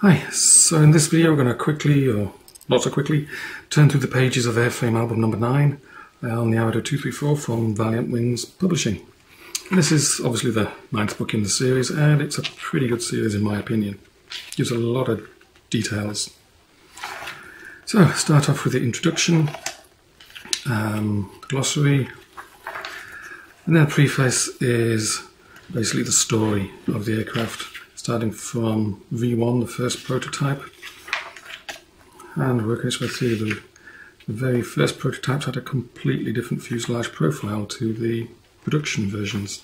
Hi, so in this video we're going to quickly, or not so quickly, turn through the pages of Airframe album number 9 on the Ar 234 from Valiant Wings Publishing. And this is obviously the 9th book in the series, and it's a pretty good series in my opinion. It gives a lot of details. So, start off with the introduction, glossary, and then a preface is basically the story of the aircraft, starting from V1, the first prototype, and working its way through. The very first prototypes had a completely different fuselage profile to the production versions.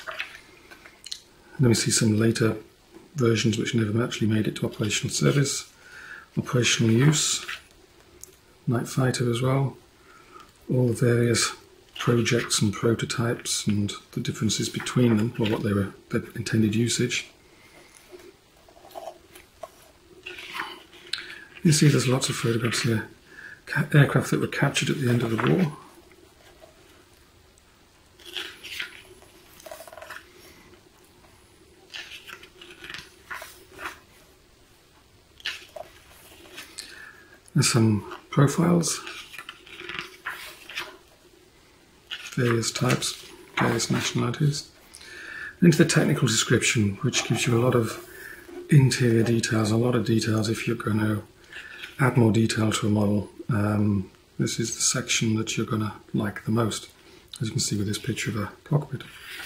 And then we see some later versions which never actually made it to operational service, operational use, night fighter as well, all the various projects and prototypes and the differences between them, or what they were, their intended usage. You see there's lots of photographs here. Aircraft that were captured at the end of the war. There's some profiles. Various types, various nationalities. And into the technical description, which gives you a lot of interior details, a lot of details if you're going to add more detail to a model. This is the section that you're going to like the most, as you can see with this picture of a cockpit.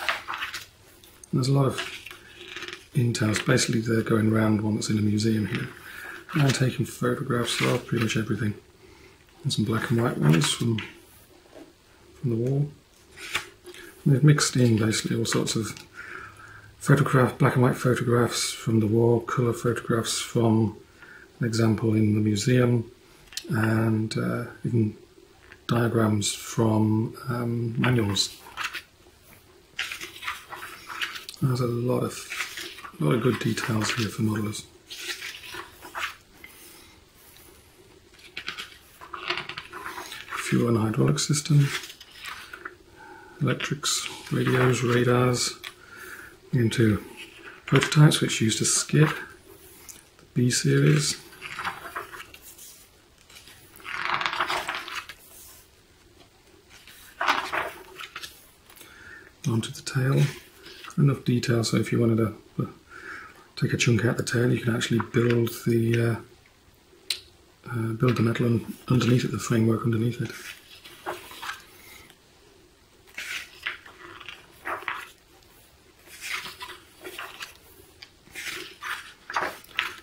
And there's a lot of details. Basically they're going round one that's in a museum here, and taking photographs of pretty much everything. And some black and white ones from the wall. And they've mixed in basically all sorts of photographs, black and white photographs from the war, colour photographs from an example in the museum, and even diagrams from manuals. There's a lot of good details here for modellers. Fuel and hydraulic system, electrics, radios, radars, into prototypes which used a skid, the B series. Onto the tail. Enough detail so if you wanted to take a chunk out the tail, you can actually build the metal underneath it, the framework underneath it.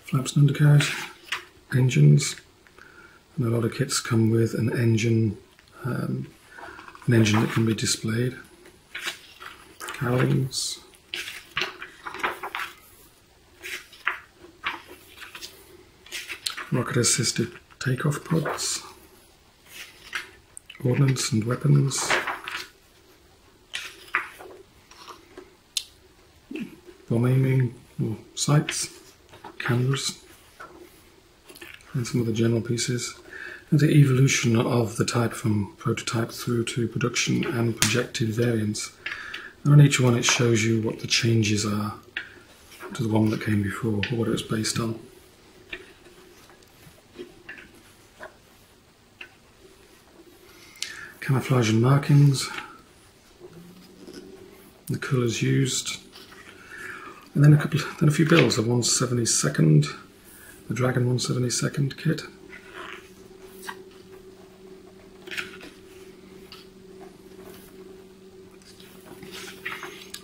Flaps and undercarriage, engines, and a lot of kits come with an engine that can be displayed. Cowlings. Rocket-assisted takeoff pods. Ordnance and weapons. Bomb aiming or sights. Cameras. And some of the general pieces. And the evolution of the type from prototype through to production and projected variants. And on each one it shows you what the changes are to the one that came before, or what it was based on. Camouflage and markings, the colours used, and then a few builds, the 172nd, the Dragon 172nd kit.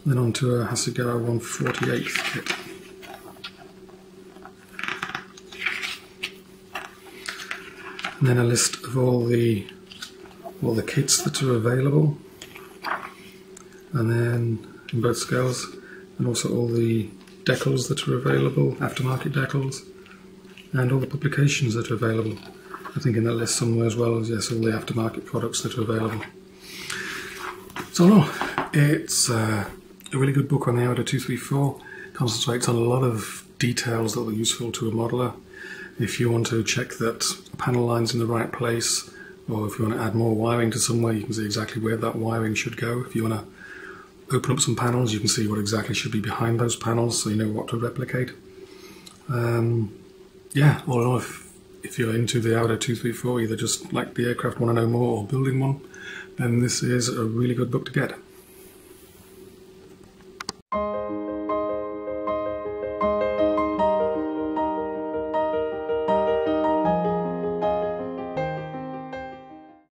Then on to a Hasegawa 148th kit. And then a list of all the kits that are available, and then in both scales, and also all the decals that are available, aftermarket decals, and all the publications that are available. I think in that list somewhere as well as, yes, all the aftermarket products that are available. So no, it's a really good book on the Ar 234, concentrates on a lot of details that are useful to a modeller. If you want to check that a panel line's in the right place, or if you want to add more wiring to somewhere, you can see exactly where that wiring should go. If you want to open up some panels, you can see what exactly should be behind those panels, so you know what to replicate. Yeah, or if you're into the Ar 234, either just like the aircraft, want to know more, or building one, then this is a really good book to get.